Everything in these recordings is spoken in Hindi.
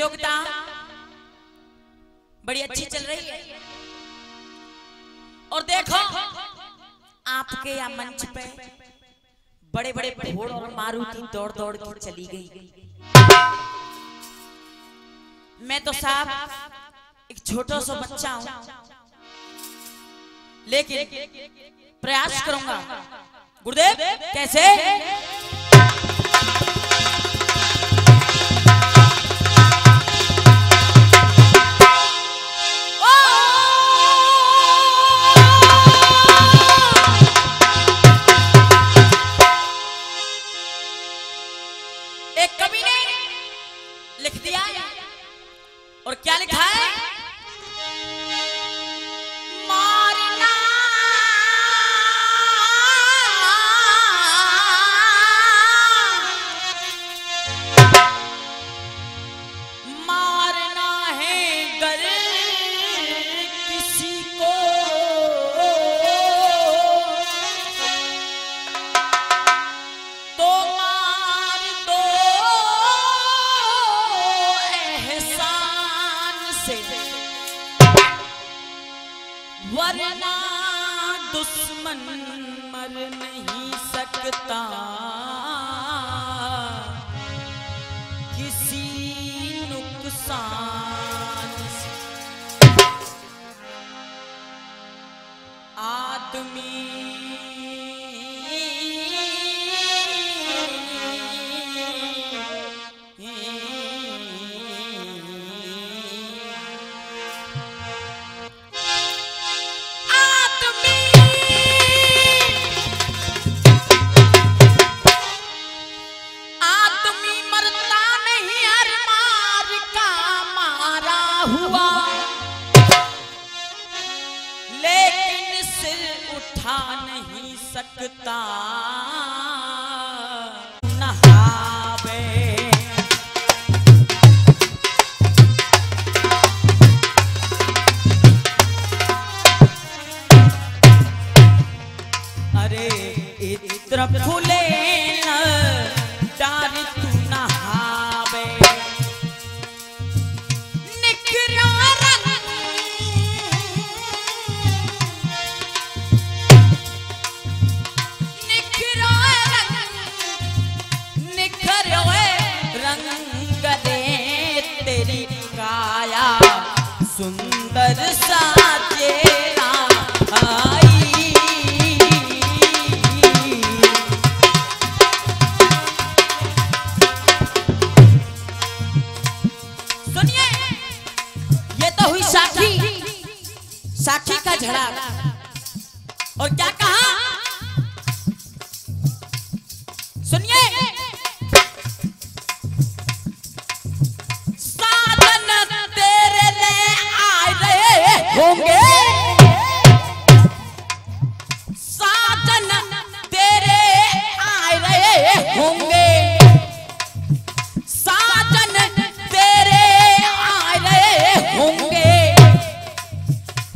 प्रतियोगिता बड़ी अच्छी चल रही है। और देखो आपके या मंच पे बड़े बड़े घोड़े और मारुति दौड़ दौड़ के चली गई। मैं तो साहब एक छोटा सा बच्चा हूँ, लेकिन प्रयास करूंगा। गुरुदेव कैसे एक कवि ने लिख दिया, और क्या लिखा है? वरना दुश्मन मर नहीं सकता, किसी नुकसान से आदमी नहीं सकता नहावे। अरे इत्र फूले न डाल तू नहावे, निकरा सुंदर साजे आई। सुनिए, ये तो हुई साखी, साखी का झड़ा। और क्या कहा सुनिए, साधन तेरे आए रहे होंगे, साधन तेरे आए रहे होंगे,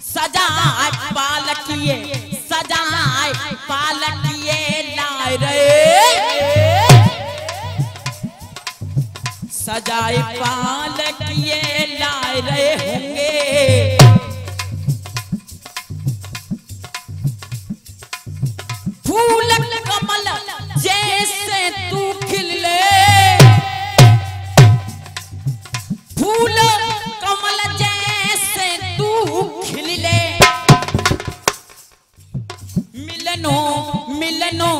सजाए पालकिए, सजाए पालकिए लाए रहे, सजाए पालकिए लाए रहे होंगे। फूल कमल जैसे तू खिले, फूल कमल जैसे तू खिले, मिलनो मिलनो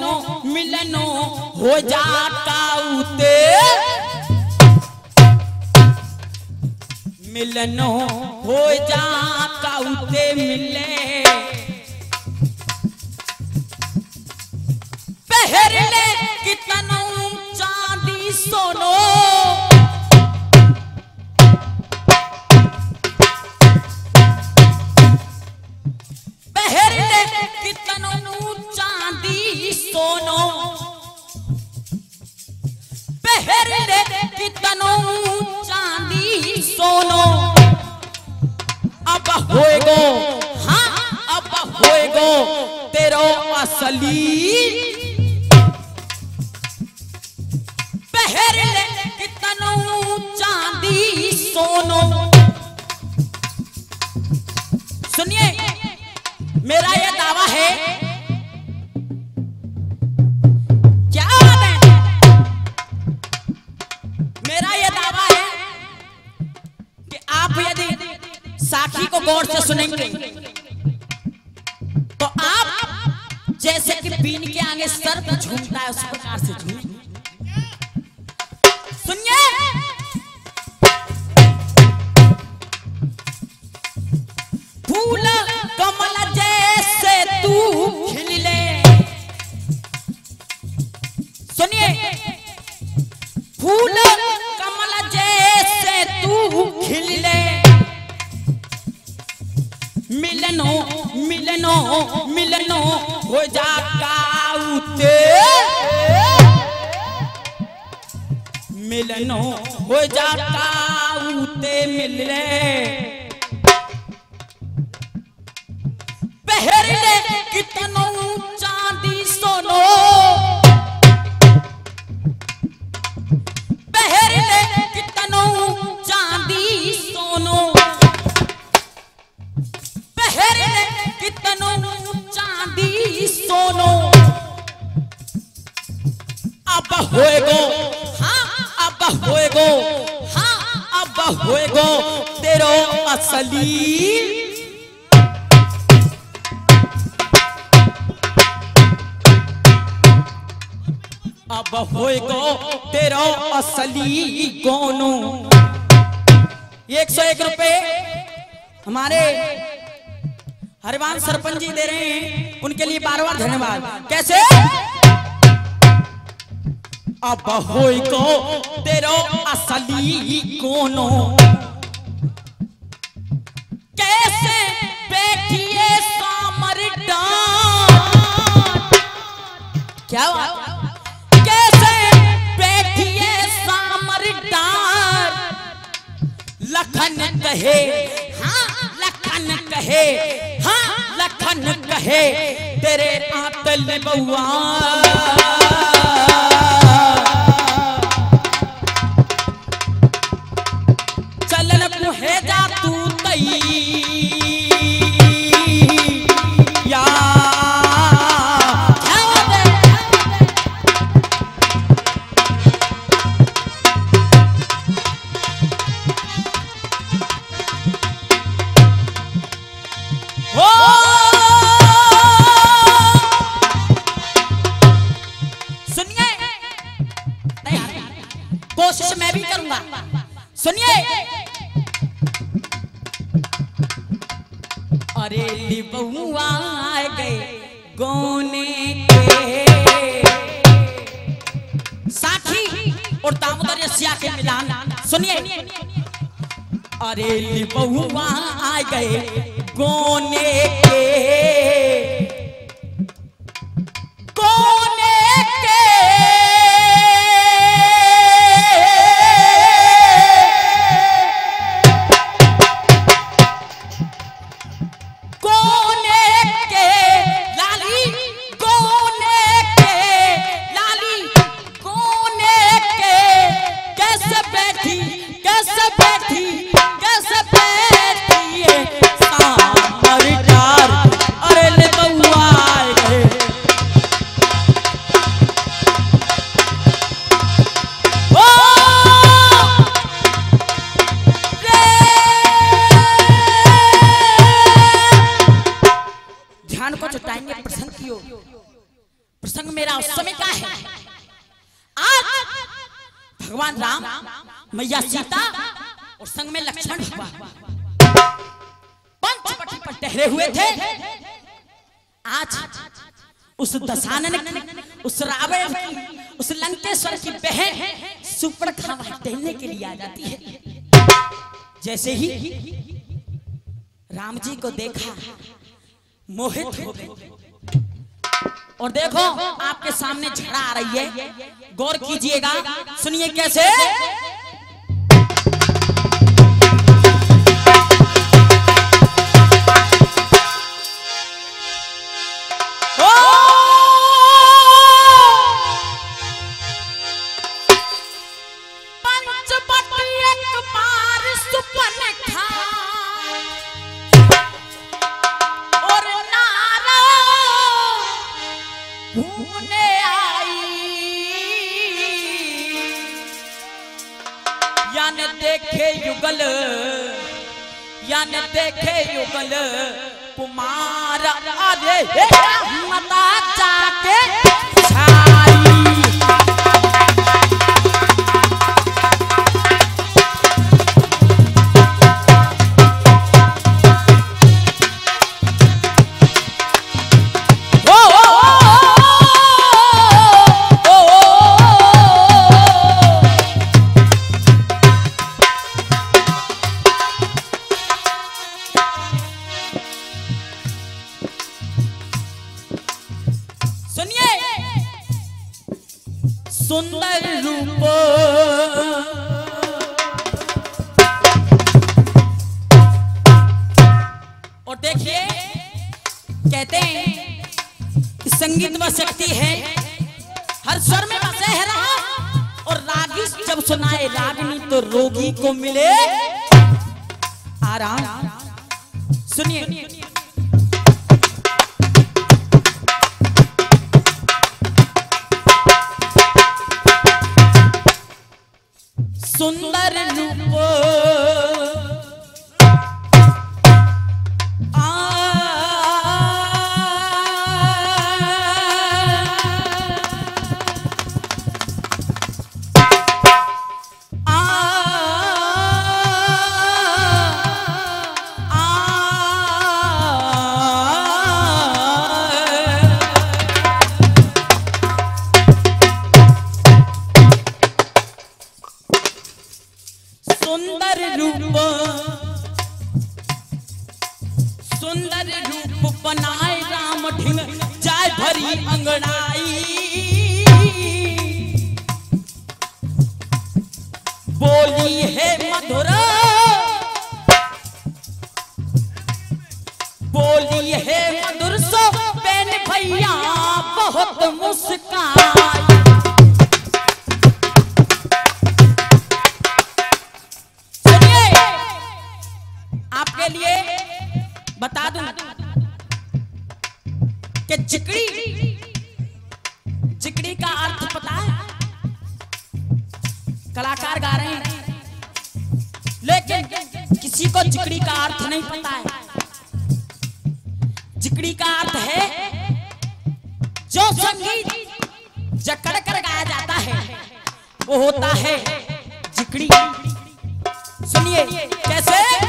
मिलनो हो जाता उते, मिलनो हो जाता उते मिले, पहरले कितनों चांदी सोनो, पहरले कितनों चांदी सोनो, पहरले कितनों चांदी सोनो, अब होएगो, हाँ अब होएगो तेरो असली, चांदी सोनो। सुनिए मेरा यह दावा है, क्या बात है, मेरा यह दावा है कि आप यदि साखी को गौर से सुनेंगे तो आप जैसे कि बीन के आगे सर्प झूमता है उस प्रकार से झूम। सुनिए फूल कमल जैसे तू खिल ले, सुनिए फूल कमल जैसे तू खिल ले, मिलनो मिलनो मिलनो हो जा काउते, मिलनो हो जा काउते मिले, पहरले कितनो चांदी सोनो, पहरले कितनो चांदी सोनो, पहरले कितनो चांदी सोनो, अब होएगो होएगो, हाँ अब होएगो तेरो असली, अब होएगो तेरो असली गोनू। 101 रुपए हमारे हरिवंश सरपंच जी दे रहे हैं, उनके लिए बार बार धन्यवाद। कैसे अब होएगो तेरो असली कोनो, कैसे बैठिए सामर डांट, क्या बात, कैसे बैठिए सामर डांट, लखन कहे हाँ लखन कहे हाँ लखन कहे तेरे आतल बउआ, जा तू तैया हो सुनिए, कोशिश मैं भी करूंगा। सुनिए अरे लिबुआ आ गए गोने के साखी और दामोदर रसिया के मिलान। सुनिए अरे लिबुआ आ गए गोने के, गोने के मैया सीता और संग में लक्ष्मण पंचवटी पर ठहरे हुए थे। आज उस दशानन, उस रावण, उस लंकेश्वर की बहन सुपर्ण खावा टहलने के लिए आ जाती है। जैसे ही राम जी को देखा मोहित हो गए। और देखो आपके सामने झड़ा आ रही है, गौर कीजिएगा। सुनिए कैसे पंचवटी एक पार युगल यान देखे युगल कुमार अरे मता चाके सुंदर रूप और देखिए कहते हैं कि संगीत में शक्ति है, हर स्वर में मजे है रहा और रागिश जब सुनाए रागनी तो रोगी को मिले आराम। सुनिए सुंदर रूप सुंदर रूप बनाए राम ढिंग जाय भरी अंगड़ाई बोली है मधुरा बोली है मधुर सो बेन भैया बहुत मुस्कान। आपके लिए बता दूं कि जिकडी जिकडी का अर्थ पता है, कलाकार गा रहे हैं लेकिन किसी को जिकडी का अर्थ नहीं पता है। जिकडी का अर्थ है जो संगीत जकड़ कर गाया जाता है वो होता है जिकडी। सुनिए कैसे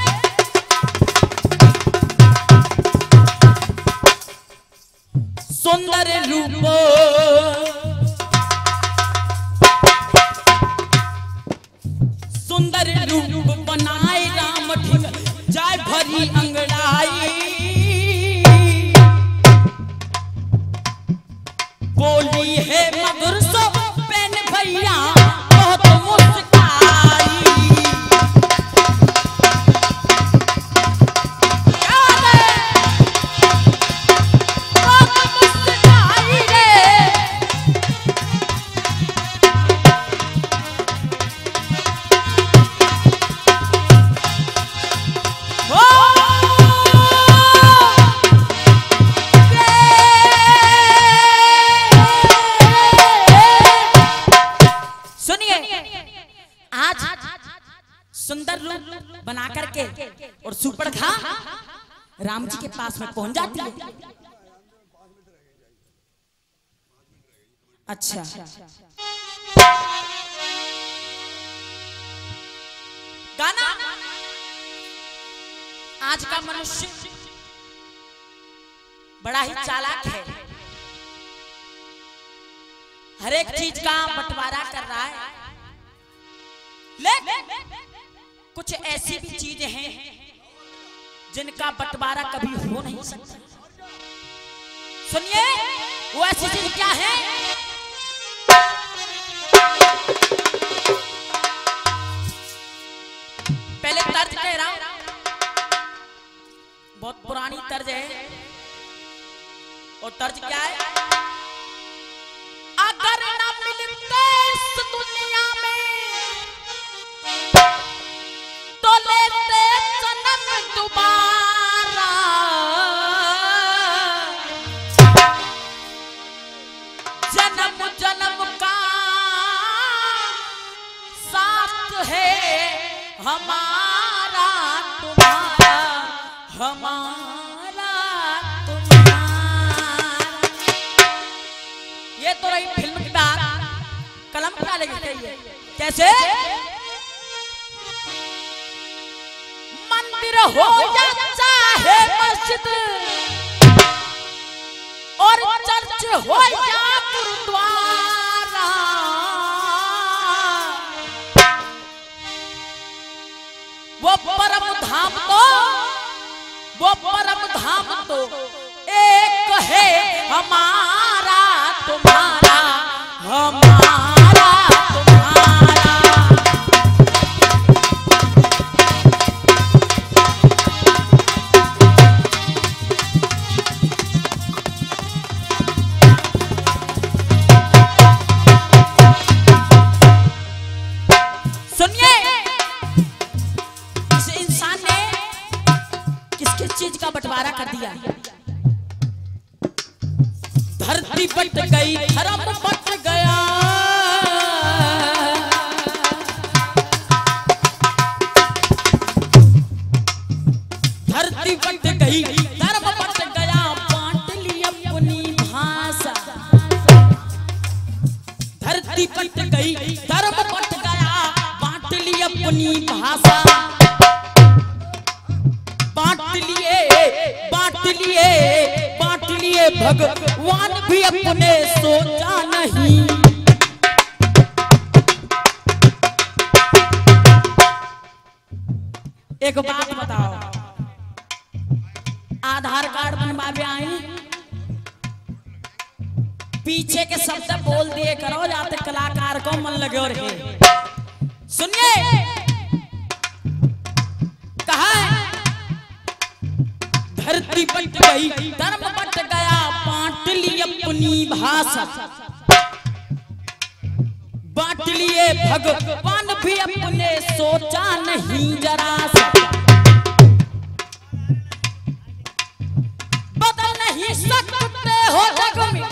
सुंदर रूप सुंदर रूप बनाए राम ढिंग जाय भरी अंगड़ाई बोली है मधुर सो बेन भैया बहुत मुस्कान। सुंदर रूप बना करके और सुपर खा राम जी के पास में पहुंच जाती है। अच्छा गाना आज का मनुष्य बड़ा ही चालाक है, हर एक चीज का बंटवारा कर रहा है लेकिन कुछ ऐसी भी चीजें हैं जिनका बंटवारा कभी हो नहीं सकता। सुनिए वो ऐसी चीज क्या है। पहले तर्ज कह रहा हूं, बहुत पुरानी तर्ज है और तर्ज क्या है। अगर ना मिलते इस दुनिया में लेते जन्म दोबारा जन्म जन्म का साथ है हमारा। हमारा तुम्हारा। ये तो रही फिल्म किताब कलम क्या लगी कैसे मंदिर हो या चाहे मस्जिद और चर्च हो या गुरुद्वारा, वो परम धाम तो एक है हमारा तुम्हारा, हमारा तुम्हारा। सुनिए, इस इंसान ने किसके चीज का बंटवारा कर दिया। धरती बट गई, धर्म बट गया, धरती बट गई, धर्म बट गया, बांट ली अपनी भाषा। धरती बट गई, धर्म बट गया, बांट ली अपनी भाषा, बांट लिए भगवान भी अपने सोचा नहीं। एक बात बताओ, आधार कार्ड बनवावे आए पीछे के शब्द बोल दिए करो, जाते कलाकार को मन लगे। और सुनिए कहा है, धरती बट गई, धर्म बट गया, बांट लिए अपनी भाषा, बांट लिए भगवान भी अपने सोचा नहीं जरा सा। बदल नहीं सकते हो जग में,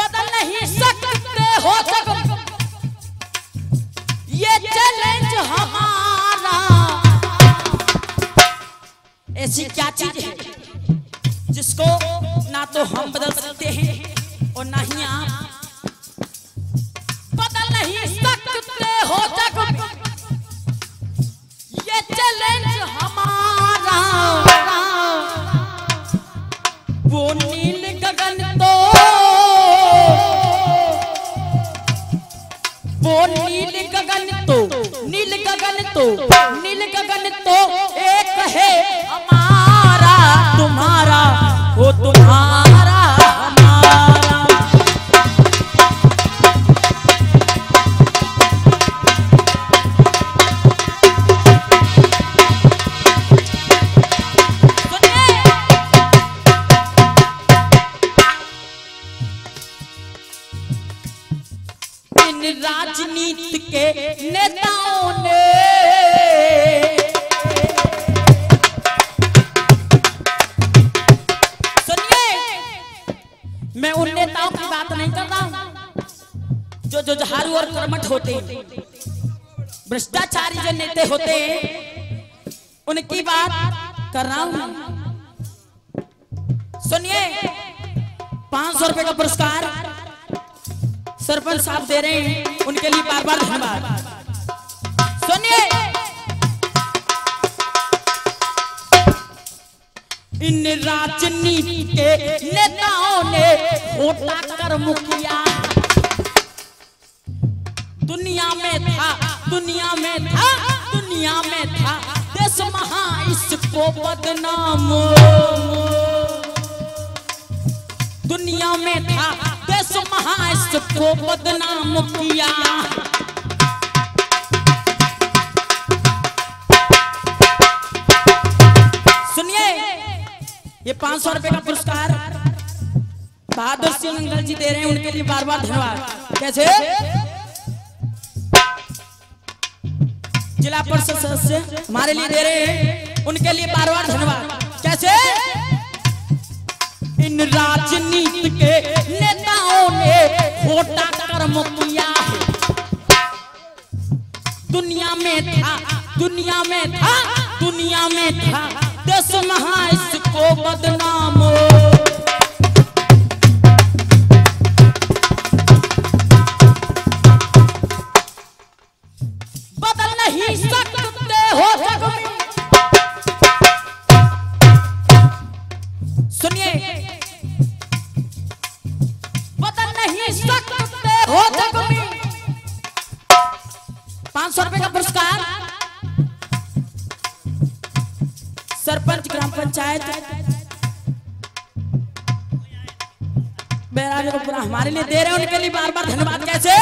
बदल नहीं सकते हो जग में, ये चैलेंज हमारा। ऐसी क्या चीज है जिसको ना तो हम बदल सकते हैं और ना ही आप बदल नहीं सकते हो जग में, ये चैलेंज हमारा। वो नील गगन तो, वो नील गगन तो, नील गगन तो, नील गगन तो एक है हमारा तुम्हारा, वो तुम्हारा हमारा। इन राजनीति के नेताओं ने, मैं उन नेताओं की बात नहीं कर रहा हूं जो झाड़ू और कर्मठ होते हैं, भ्रष्टाचारी जो नेता होते हैं उनकी बात कर रहा हूं। सुनिए, 500 रुपए का पुरस्कार सरपंच साहब दे रहे हैं, उनके लिए बार बार धन्यवाद। सुनिए, इन राजनीति के नेताओं ने खोटा कर्म किया। दुनिया में था देश महा इसको बदनाम, दुनिया में था देश महा इसको बदनाम किया। सुनिए, ये 500 रुपए का पुरस्कार बहादुर सिंह अंकल जी दे रहे हैं, उनके लिए बार बार धन्यवाद। कैसे जिला परिषद सदस्य हमारे लिए दे रहे हैं, उनके लिए बार बार धन्यवाद। कैसे इन राजनीति के नेताओं ने खोटा कर्म किया है। दुनिया में था, दुनिया में था, दुनिया में था, देश महा इसको बदनाम हो। सरपंच ग्राम पंचायत बैराज को पूरा हमारे लिए दे रहे हैं, उनके लिए बार बार धन्यवाद। कैसे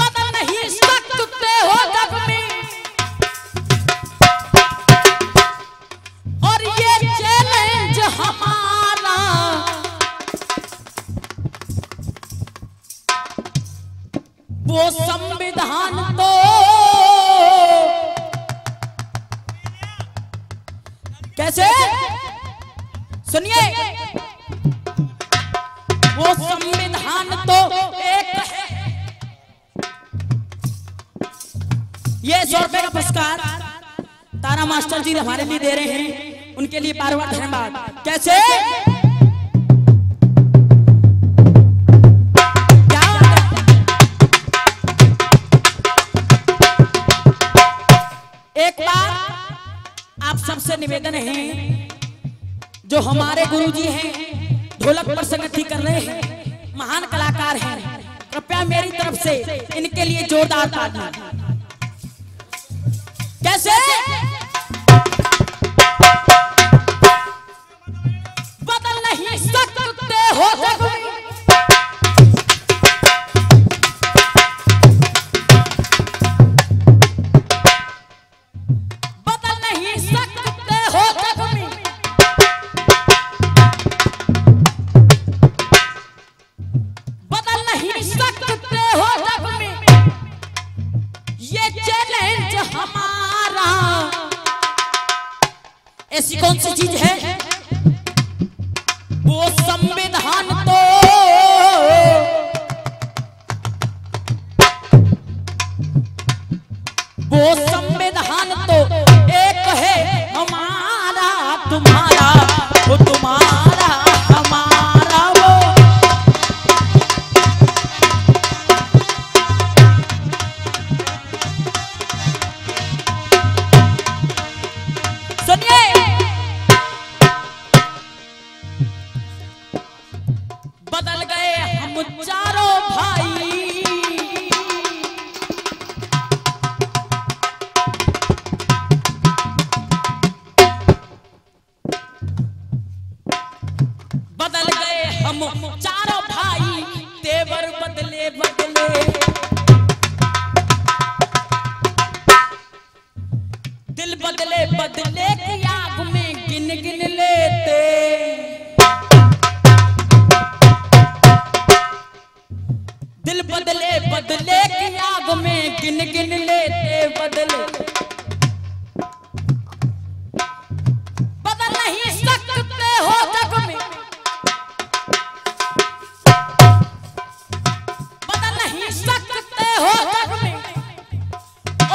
बदल नहीं सकते हो जग में, और ये चैलेंज हमारा वो संविधान तो कैसे सुनिए, वो संविधान तो एक है। ये 100 रुपए का पुरस्कार तारा मास्टर जी हमारे लिए दे रहे हैं, उनके लिए बार बार धन्यवाद। कैसे सबसे निवेदन है, जो हमारे गुरुजी हैं, ढोलक पर संगति कर रहे हैं, महान कलाकार हैं, कृपया मेरी तरफ से इनके लिए जोरदार तालियां। कैसे बदल नहीं सकते हो जग में, ऐसी कौन सी चीज है वो संविधान तो एक है हमारा तुम्हारा वो तुम्हारा हमारा वो। सुनिए चारों भाई, बदल गए हम चारों भाई, तेवर बदले बदले, दिल बदले बदले की आग में गिन गिन लेते, बदले बदले की आग में गिन गिन लेते बदले। बदल नहीं सकते हो जग में, बदल नहीं सकते हो जग में,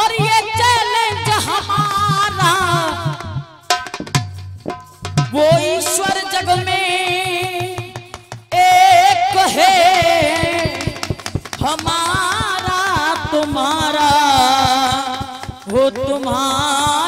और ये चैलेंज हमारा वो ईश्वर जग में एक है हमारा तुम्हारा वो तुम्हारा।